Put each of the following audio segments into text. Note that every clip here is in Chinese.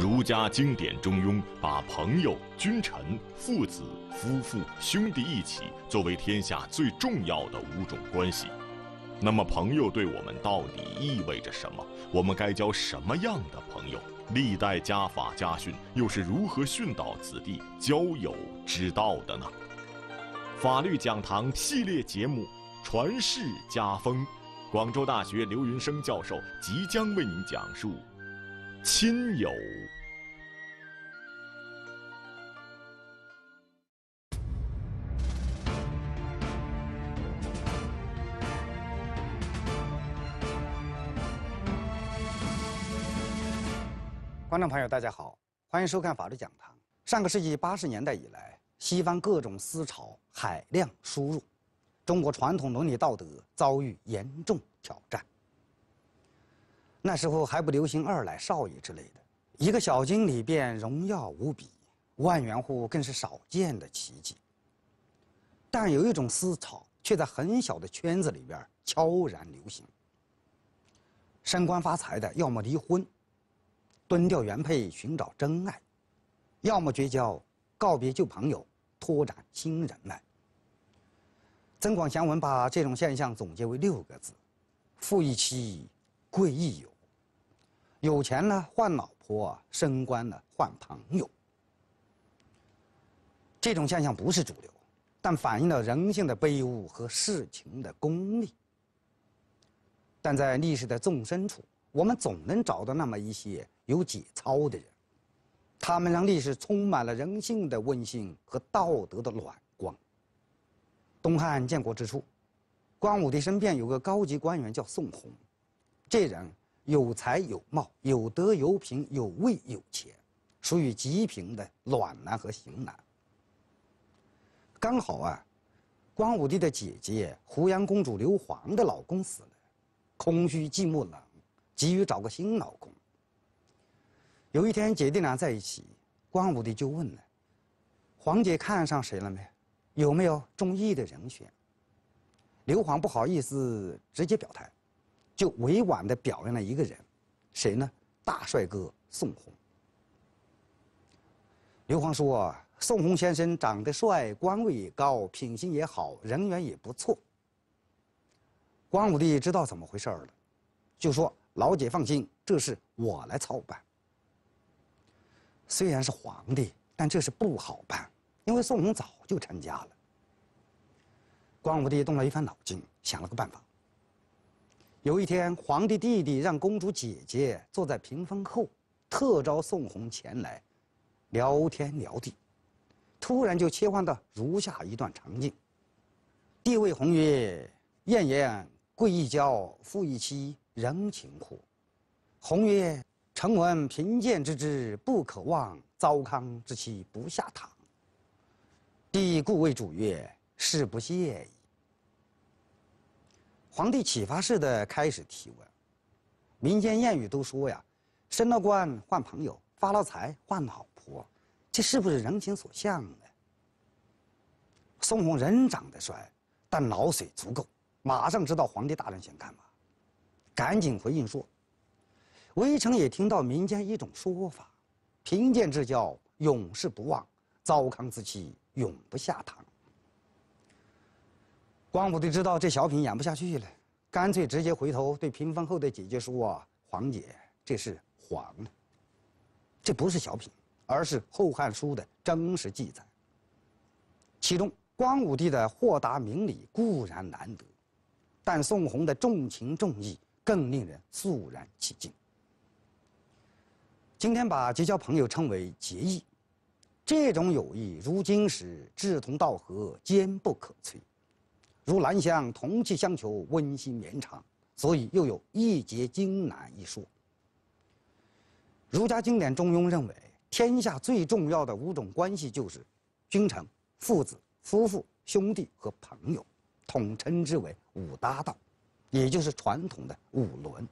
儒家经典《中庸》把朋友、君臣、父子、夫妇、兄弟一起作为天下最重要的5种关系。那么，朋友对我们到底意味着什么？我们该交什么样的朋友？历代家法家训又是如何训导子弟交友之道的呢？法律讲堂系列节目《传世家风》，广州大学刘云生教授即将为您讲述亲友。观众朋友，大家好，欢迎收看《法律讲堂》。上个世纪80年代以来，西方各种思潮海量输入，中国传统伦理道德遭遇严重挑战。那时候还不流行二奶少爷之类的，一个小经理便荣耀无比，万元户更是少见的奇迹。但有一种思潮却在很小的圈子里边悄然流行：升官发财的要么离婚，蹲掉原配寻找真爱，要么绝交，告别旧朋友，拓展新人脉。增广贤文把这种现象总结为6个字：富亦妻，贵亦友。有钱呢换老婆，升官呢换朋友。这种现象不是主流，但反映了人性的卑污和事情的功利。但在历史的纵深处，我们总能找到那么一些有节操的人，他们让历史充满了人性的温馨和道德的暖光。东汉建国之初，光武帝身边有个高级官员叫宋弘，这人有才有貌，有德有品，有位有钱，属于极品的暖男和型男。刚好啊，光武帝的姐姐胡杨公主刘皇的老公死了，空虚寂寞冷，急于找个新老公。有一天姐弟俩在一起，光武帝就问了：皇姐看上谁了没？有没有中意的人选？刘皇不好意思直接表态，就委婉地表扬了一个人，谁呢？大帅哥宋弘。刘皇说：宋弘先生长得帅，官位也高，品行也好，人缘也不错。光武帝知道怎么回事了，就说：老姐放心，这事我来操办。虽然是皇帝，但这事不好办，因为宋弘早就成家了。光武帝动了一番脑筋，想了个办法。有一天，皇帝弟弟让公主姐姐坐在屏风后，特招宋弘前来聊天聊地。突然就切换到如下一段场景：帝谓弘曰：晏言贵亦交，富亦妻，人情乎？弘曰：臣闻贫贱之志不可忘，糟糠之妻不下堂。帝故谓主曰：是不屑矣。皇帝启发式的开始提问。民间谚语都说呀，升了官换朋友，发了财换老婆，这是不是人情所向呢？宋弘人长得帅，但脑髓足够，马上知道皇帝大人想干嘛，赶紧回应说：微臣也听到民间一种说法，贫贱之交永世不忘，糟糠之妻永不下堂。光武帝知道这小品演不下去了，干脆直接回头对屏风后的姐姐说：皇姐，这是黄了，这不是小品，而是《后汉书》的真实记载。其中光武帝的豁达明理固然难得，但宋弘的重情重义更令人肃然起敬。今天把结交朋友称为结义，这种友谊如金石，志同道合，坚不可摧，如兰香，同气相求，温馨绵长，所以又有义结金兰一说。儒家经典《中庸》认为，天下最重要的5种关系就是君臣、父子、夫妇、兄弟和朋友，统称之为5大道，也就是传统的5伦。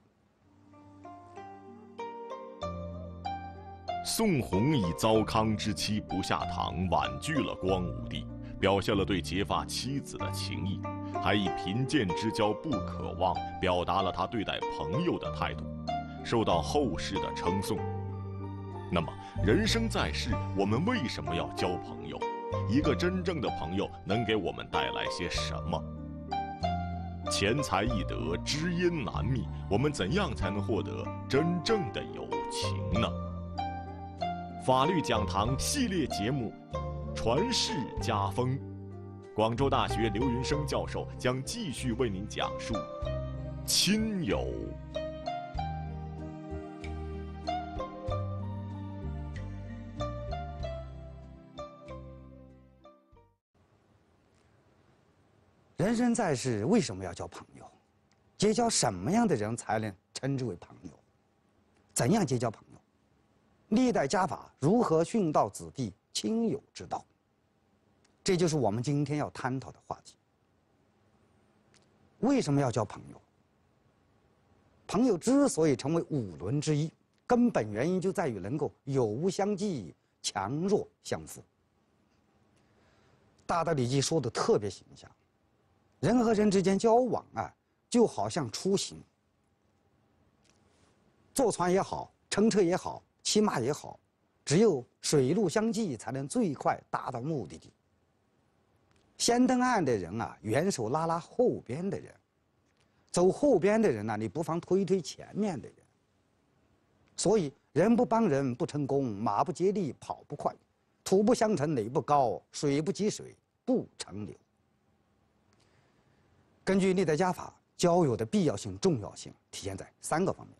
宋弘以糟糠之妻不下堂婉拒了光武帝，表现了对结发妻子的情谊，还以贫贱之交不可忘表达了他对待朋友的态度，受到后世的称颂。那么，人生在世，我们为什么要交朋友？一个真正的朋友能给我们带来些什么？钱财易得，知音难觅，我们怎样才能获得真正的友情呢？法律讲堂系列节目《传世家风》，广州大学刘云生教授将继续为您讲述亲友。 人生在世，为什么要交朋友？结交什么样的人才能称之为朋友？怎样结交朋友？历代家法如何训导子弟亲友之道？这就是我们今天要探讨的话题。为什么要交朋友？朋友之所以成为五伦之一，根本原因就在于能够有无相济，强弱相扶。大道理经说的特别形象。 人和人之间交往啊，就好像出行，坐船也好，乘车也好，骑马也好，只有水陆相济，才能最快达到目的地。先登岸的人啊，援手拉拉后边的人；走后边的人呢、你不妨推推前面的人。所以，人不帮人不成功，马不接力跑不快，土不相承垒不高，水不及水不成流。 根据历代家法，交友的必要性、重要性体现在三个方面。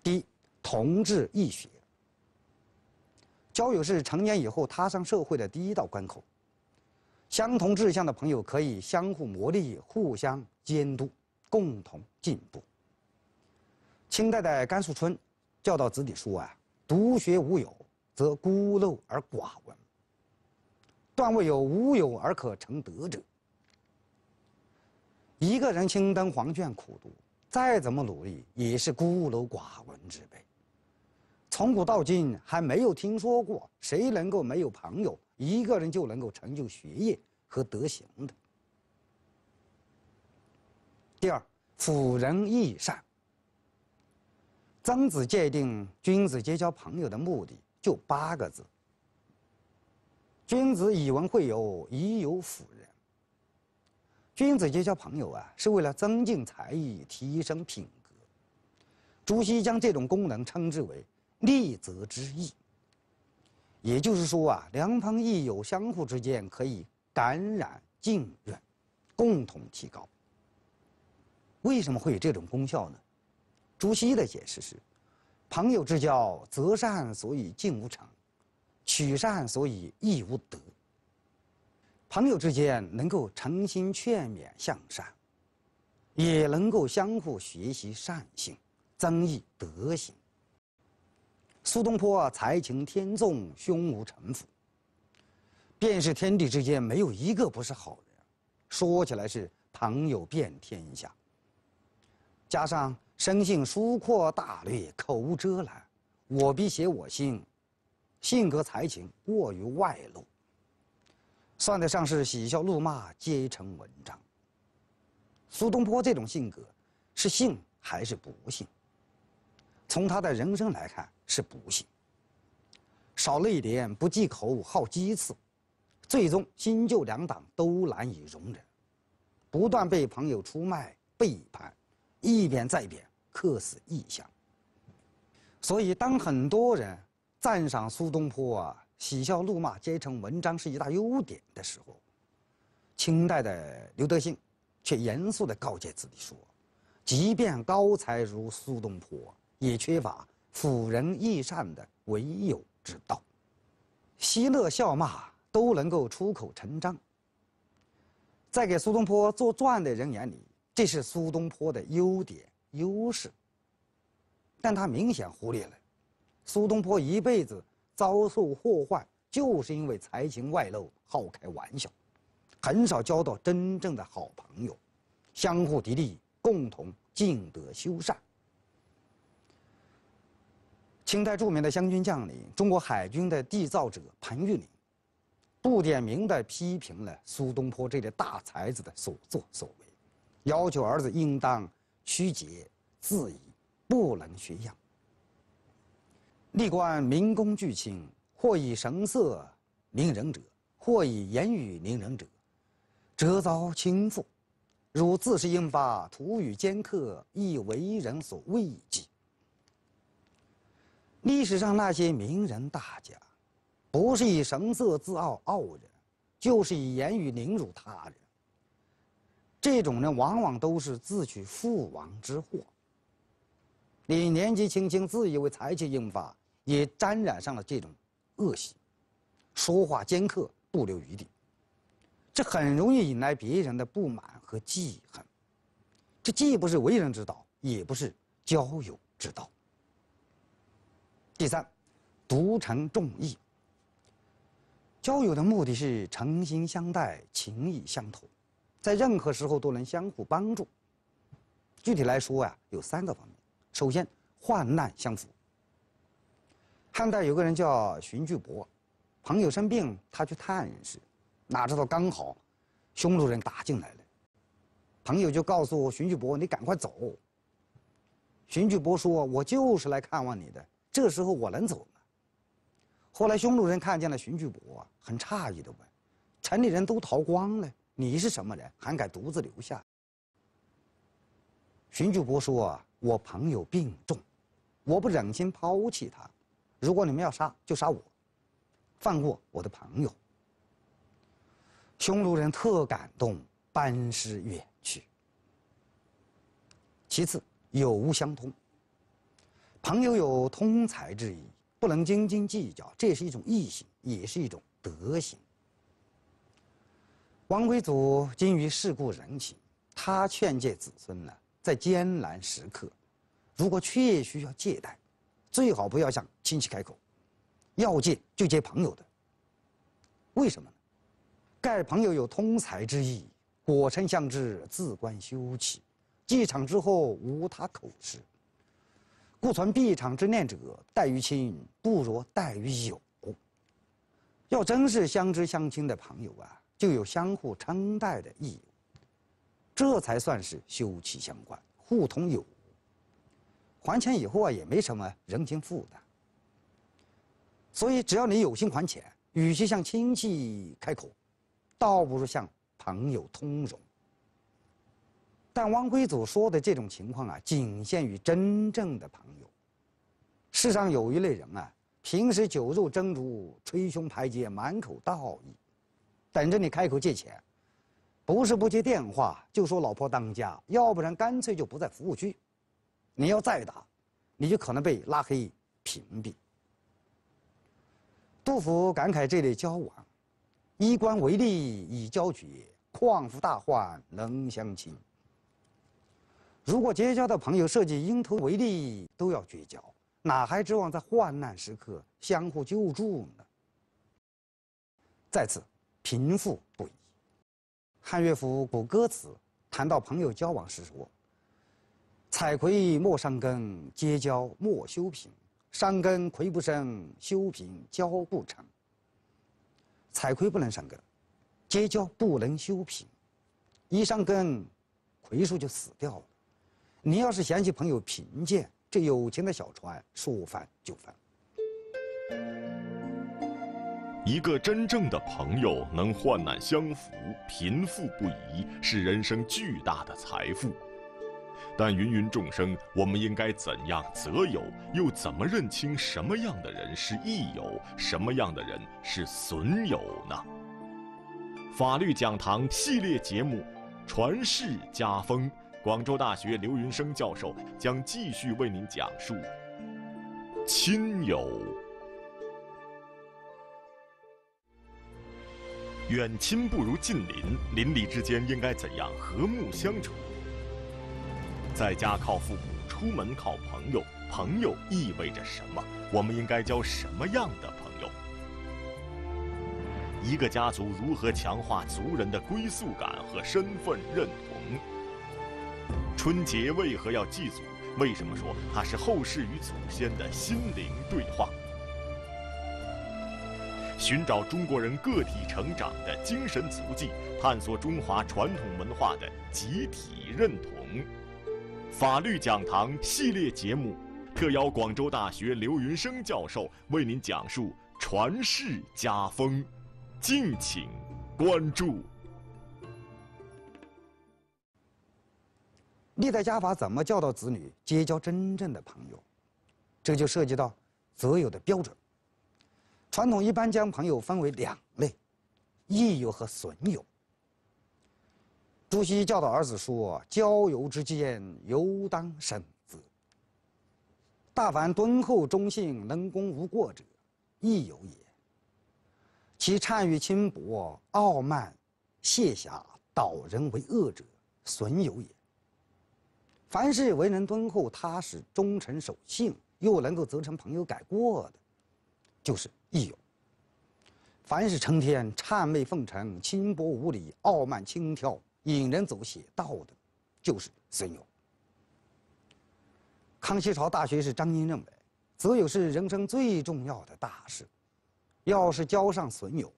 第一，同志义学。交友是成年以后踏上社会的第一道关口，相同志向的朋友可以相互磨砺、互相监督，共同进步。清代的甘树春教导子弟说啊：“独学无友，则孤陋而寡闻；断未有无友而可成德者。” 一个人青灯黄卷苦读，再怎么努力也是孤陋寡闻之辈。从古到今，还没有听说过谁能够没有朋友，一个人就能够成就学业和德行的。第二，辅仁益善。曾子界定君子结交朋友的目的就八个字：君子以文会友，以友辅仁。 君子结交朋友啊，是为了增进才艺、提升品格。朱熹将这种功能称之为“利则之义”。也就是说啊，良朋益友相互之间可以感染近远，共同提高。为什么会有这种功效呢？朱熹的解释是：“朋友之交，择善所以近无常，取善所以益无德。” 朋友之间能够诚心劝勉向善，也能够相互学习善行，增益德行。苏东坡才情天纵，胸无城府，便是天地之间没有一个不是好人。说起来是朋友遍天下。加上生性疏阔大略，口无遮拦，我必写我心，性格才情过于外露。 算得上是喜笑怒骂皆成文章。苏东坡这种性格，是幸还是不幸？从他的人生来看，是不幸。少了一点不忌口，好讥刺，最终新旧两党都难以容忍，不断被朋友出卖、背叛，一贬再贬，客死异乡。所以，当很多人赞赏苏东坡啊。 喜笑怒骂皆成文章是一大优点的时候，清代的刘德信却严肃地告诫子弟说：“即便高才如苏东坡，也缺乏辅仁益善的为友之道。嬉乐笑骂都能够出口成章。”在给苏东坡作传的人眼里，这是苏东坡的优点优势，但他明显忽略了苏东坡一辈子。 遭受祸患，就是因为才情外露、好开玩笑，很少交到真正的好朋友，相互砥砺，共同进德修善。清代著名的湘军将领、中国海军的缔造者彭玉麟，不点名地批评了苏东坡这类大才子的所作所为，要求儿子应当曲解、自疑，不能学样。历观民工巨卿，或以声色凌人者，或以言语凌人者，辄遭倾覆。汝自是应发，徒与奸客，亦为人所畏忌。历史上那些名人大家，不是以声色自傲傲人，就是以言语凌辱他人。 这种人往往都是自取覆亡之祸。你年纪轻轻自以为才气英发，也沾染上了这种恶习，说话尖刻，不留余地，这很容易引来别人的不满和记恨。这既不是为人之道，也不是交友之道。第三，独诚重义。交友的目的是诚心相待，情意相投。 在任何时候都能相互帮助。具体来说呀，有三个方面。首先，患难相扶。汉代有个人叫荀巨伯，朋友生病，他去探人时，哪知道刚好匈奴人打进来了，朋友就告诉荀巨伯：“你赶快走。”荀巨伯说：“我就是来看望你的，这时候我能走吗？”后来匈奴人看见了荀巨伯，很诧异地问：“城里人都逃光了。” 你是什么人，还敢独自留下？荀巨伯说：“我朋友病重，我不忍心抛弃他。如果你们要杀，就杀我，放过我的朋友。”匈奴人特感动，班师远去。其次，有无相通。朋友有通财之意，不能斤斤计较，这是一种义行，也是一种德行。 王归祖精于世故人情，他劝诫子孙呢，在艰难时刻，如果确需要借贷，最好不要向亲戚开口，要借就借朋友的。为什么呢？盖朋友有通财之意，果诚相知，自观修齐。继场之后，无他口实。故存必场之念者，待于亲不如待于友。要真是相知相亲的朋友啊！ 就有相互称戴的义务，这才算是休戚相关，互通有无。还钱以后啊，也没什么人情负担。所以，只要你有心还钱，与其向亲戚开口，倒不如向朋友通融。但汪归祖说的这种情况啊，仅限于真正的朋友。世上有一类人啊，平时酒肉争逐，捶胸排街，满口道义。 等着你开口借钱，不是不接电话，就说老婆当家，要不然干脆就不在服务区。你要再打，你就可能被拉黑、屏蔽。杜甫感慨这类交往：“衣冠为吏以交绝，况复大患能相亲。”如果结交的朋友涉及蝇头为利，都要绝交，哪还指望在患难时刻相互救助呢？再次。 贫富不一。汉乐府古歌词谈到朋友交往时说：“采葵莫伤根，结交莫修平。伤根葵不生，修平交不成。”采葵不能伤根，结交不能修平，一伤根，葵树就死掉了。你要是嫌弃朋友贫贱，这友情的小船说翻就翻。 一个真正的朋友能患难相扶、贫富不移，是人生巨大的财富。但芸芸众生，我们应该怎样择友？又怎么认清什么样的人是益友，什么样的人是损友呢？法律讲堂系列节目《传世家风》，广州大学刘云生教授将继续为您讲述亲友。 远亲不如近邻，邻里之间应该怎样和睦相处？在家靠父母，出门靠朋友。朋友意味着什么？我们应该交什么样的朋友？一个家族如何强化族人的归宿感和身份认同？春节为何要祭祖？为什么说它是后世与祖先的心灵对话？ 寻找中国人个体成长的精神足迹，探索中华传统文化的集体认同。法律讲堂系列节目特邀广州大学刘云生教授为您讲述传世家风，敬请关注。历代家法怎么教导子女结交真正的朋友？这就涉及到择友的标准。传统一般将朋友分为两类：益友和损友。 朱熹教导儿子说：“交友之间，尤当慎之。大凡敦厚忠信、能功无过者，益友也；其谄谀轻薄、傲慢、卸侠、导人为恶者，损友也。凡是为人敦厚、踏实、忠诚守信，又能够责成朋友改过的，就是益友。” 凡是成天谄媚奉承、轻薄无礼、傲慢轻佻、引人走邪道的，就是损友。康熙朝大学士张英认为，择友是人生最重要的大事，要是交上损友，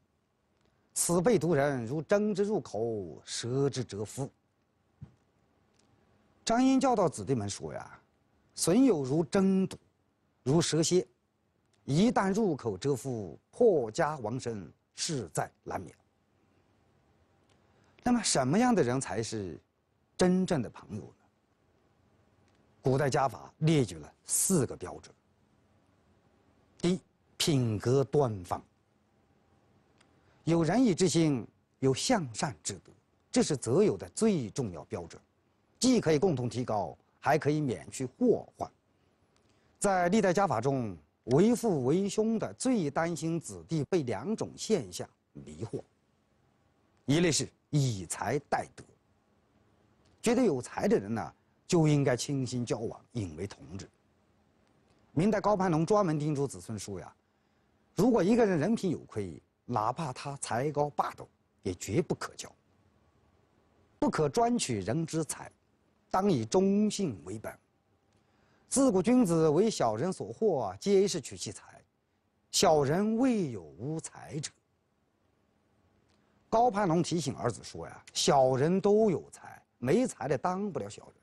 此辈读人如针之入口，舌之蛰肤。张英教导子弟们说呀，损友如针毒，如蛇蝎。 一旦入口蛰肤，破家亡身，事在难免。那么，什么样的人才是真正的朋友呢？古代家法列举了4个标准：第一，品格端方，有仁义之心，有向善之德，这是择友的最重要标准，既可以共同提高，还可以免去祸患。在历代家法中， 为父为兄的最担心子弟被2种现象迷惑，一类是以才代德，觉得有才的人呢就应该倾心交往，引为同志。明代高攀龙专门叮嘱子孙说呀，如果一个人人品有亏，哪怕他才高八斗，也绝不可交，不可专取人之才，当以忠信为本。 自古君子为小人所惑，皆是取其才。小人未有无才者。高攀龙提醒儿子说呀：“小人都有才，没才的当不了小人。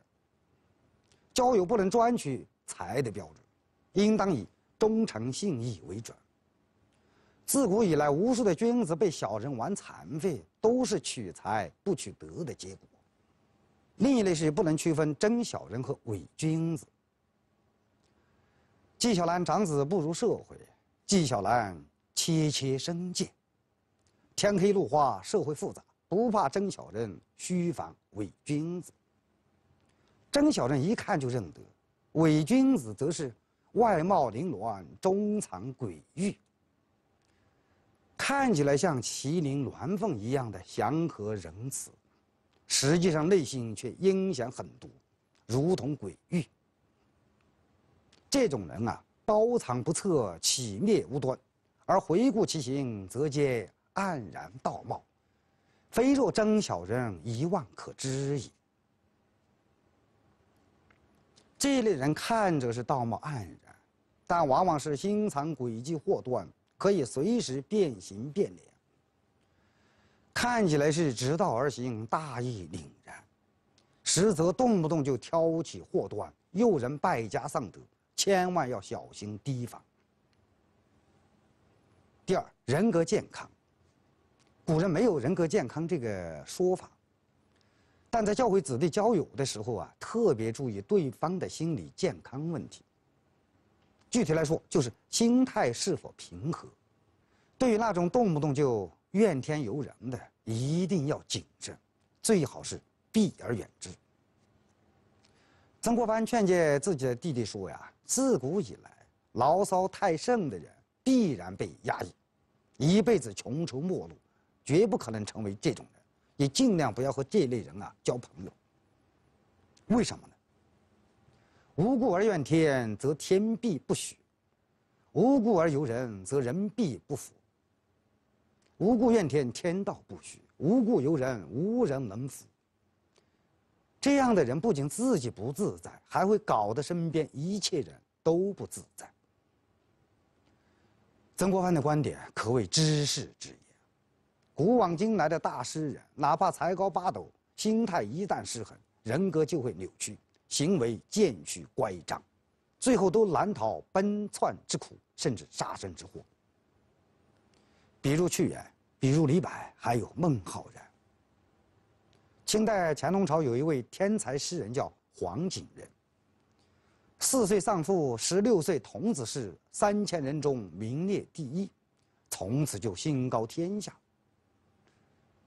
交友不能专取才的标准，应当以忠诚信义为准。自古以来，无数的君子被小人玩残废，都是取才不取德的结果。另一类是不能区分真小人和伪君子。” 纪晓岚长子步入社会，纪晓岚切身见，天黑路滑，社会复杂，不怕真小人，须防伪君子。真小人一看就认得，伪君子则是外貌凌乱，中藏诡谲，看起来像麒麟鸾凤一样的祥和仁慈，实际上内心却阴险狠毒，如同鬼域。 这种人啊，包藏不测，起灭无端，而回顾其行，则皆黯然道貌，非若真小人，一望可知矣。这类人看着是道貌岸然，但往往是心藏诡计祸端，可以随时变形变脸。看起来是直道而行，大义凛然，实则动不动就挑起祸端，诱人败家丧德。 千万要小心提防。第二，人格健康。古人没有人格健康这个说法，但在教会子弟交友的时候啊，特别注意对方的心理健康问题。具体来说，就是心态是否平和。对于那种动不动就怨天尤人的，一定要谨慎，最好是避而远之。 曾国藩劝诫自己的弟弟说呀：“自古以来，牢骚太盛的人必然被压抑，一辈子穷愁末路，绝不可能成为这种人，也尽量不要和这类人啊交朋友。为什么呢？无故而怨天，则天必不许；无故而尤人，则人必不服。无故怨天，天道不许；无故尤人，无人能服。” 这样的人不仅自己不自在，还会搞得身边一切人都不自在。曾国藩的观点可谓知世之言，古往今来的大诗人，哪怕才高八斗，心态一旦失衡，人格就会扭曲，行为渐趋乖张，最后都难逃奔窜之苦，甚至杀身之祸。比如屈原，比如李白，还有孟浩然。清代乾隆朝有一位天才诗人叫黄景仁，4岁丧父，16岁童子试，3000人中名列第一，从此就心高天下。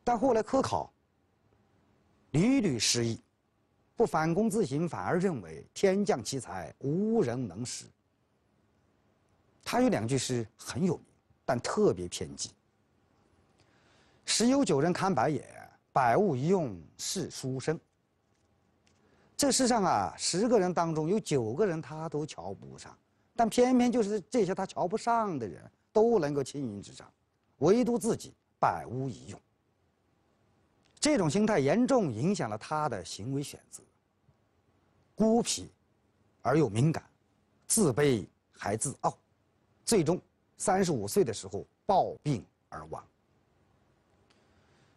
但后来科考，屡屡失意。 不反躬自省，反而认为天降奇才，无人能识。他有2句诗很有名，但特别偏激。时有9人看白也，百无一用是书生。这世上啊，10个人当中有9个人他都瞧不上，但偏偏就是这些他瞧不上的人都能够青云直上，唯独自己百无一用。 这种心态严重影响了他的行为选择。孤僻而又敏感，自卑还自傲，最终35岁的时候暴病而亡。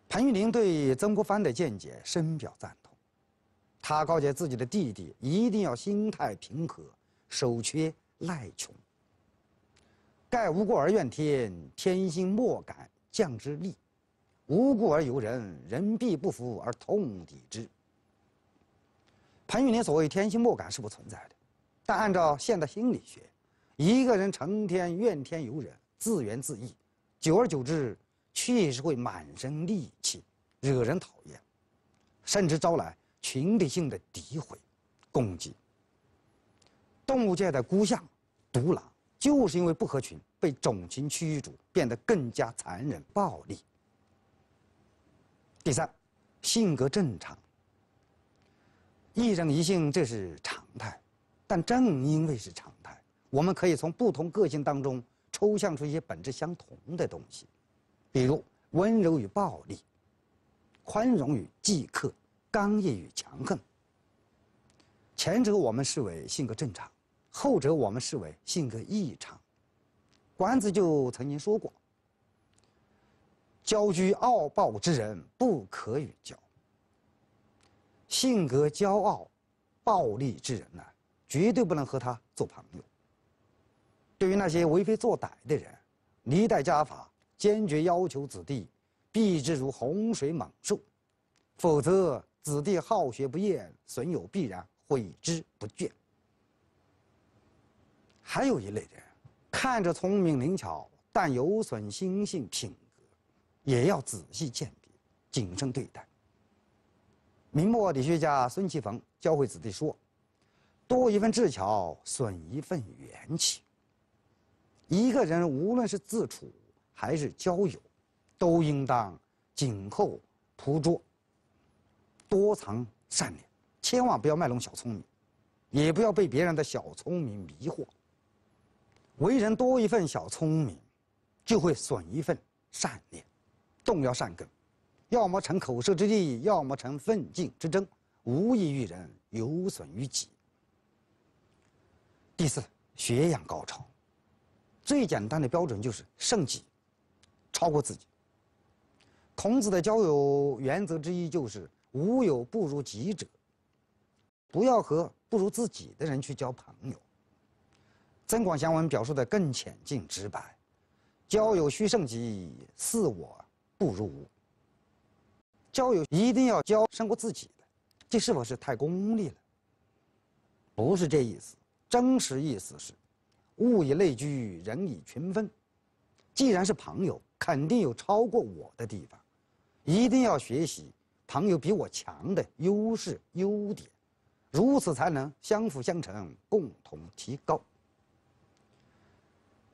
彭玉麟对曾国藩的见解深表赞同，他告诫自己的弟弟一定要心态平和，守缺赖穷。盖无过而怨天，天心莫改降之利。 无故而尤人，人必不服而痛抵之。彭玉麟所谓天心莫改是不存在的，但按照现代心理学，一个人成天怨天尤人、自怨自艾，久而久之，确实会满身戾气，惹人讨厌，甚至招来群体性的诋毁、攻击。动物界的孤象、独狼，就是因为不合群，被种群驱逐，变得更加残忍、暴力。 第3，性格正常。一人一性这是常态，但正因为是常态，我们可以从不同个性当中抽象出一些本质相同的东西，比如温柔与暴力，宽容与忌刻，刚毅与强横。前者我们视为性格正常，后者我们视为性格异常。管子就曾经说过。 骄居傲暴之人，不可与交。性格骄傲、暴戾之人呢，绝对不能和他做朋友。对于那些为非作歹的人，历代家法坚决要求子弟避之如洪水猛兽，否则子弟好学不厌，损友必然悔之不倦。还有一类人，看着聪明灵巧，但有损心性品格。 也要仔细鉴别，谨慎对待。明末理学家孙其逢教会子弟说：“多一份智巧，损一份元气。”一个人无论是自处还是交友，都应当谨厚朴拙，多藏善良，千万不要卖弄小聪明，也不要被别人的小聪明迷惑。为人多一份小聪明，就会损一份善良。 动摇善根，要么成口舌之利，要么成奋进之争，无益于人，有损于己。第4，学养高超，最简单的标准就是胜己，超过自己。孔子的交友原则之一就是无友不如己者，不要和不如自己的人去交朋友。增广贤文表述的更浅近直白，交友须胜己，似我。 不如无。交友一定要交胜过自己的，这是否是太功利了？不是这意思，真实意思是，物以类聚，人以群分。既然是朋友，肯定有超过我的地方，一定要学习朋友比我强的优势优点，如此才能相辅相成，共同提高。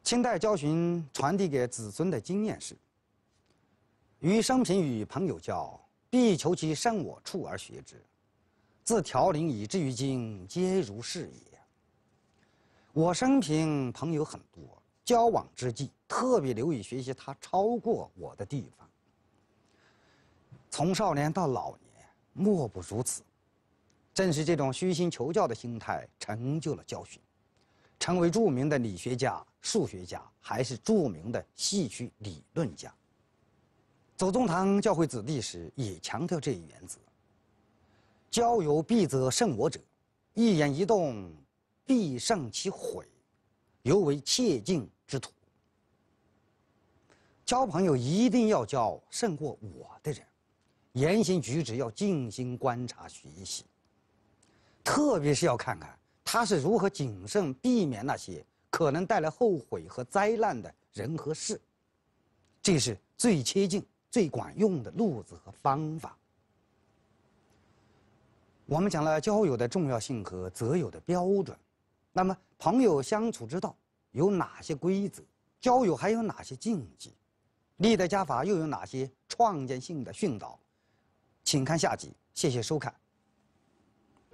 清代教训传递给子孙的经验是。 余生平与朋友交，必求其胜我处而学之。自条林以至于今，皆如是也。我生平朋友很多，交往之际特别留意学习他超过我的地方。从少年到老年，莫不如此。正是这种虚心求教的心态，成就了教训，成为著名的理学家、数学家，还是著名的戏曲理论家。 左宗棠教诲子弟时也强调这一原则：交友必则胜我者，一言一动必上其悔，尤为切近之徒。交朋友一定要交胜过我的人，言行举止要静心观察学习，特别是要看看他是如何谨慎避免那些可能带来后悔和灾难的人和事，这是最切近、最管用的路子和方法。我们讲了交友的重要性和择友的标准，那么朋友相处之道有哪些规则？交友还有哪些禁忌？历代家法又有哪些创建性的训导？请看下集，谢谢收看。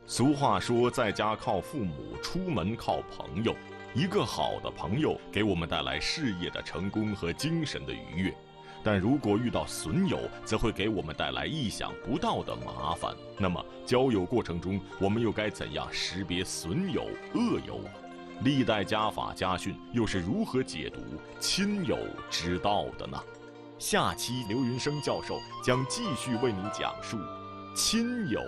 俗话说，在家靠父母，出门靠朋友。一个好的朋友给我们带来事业的成功和精神的愉悦，但如果遇到损友，则会给我们带来意想不到的麻烦。那么，交友过程中，我们又该怎样识别损友、恶友？历代家法家训又是如何解读亲友之道的呢？下期刘云生教授将继续为您讲述亲友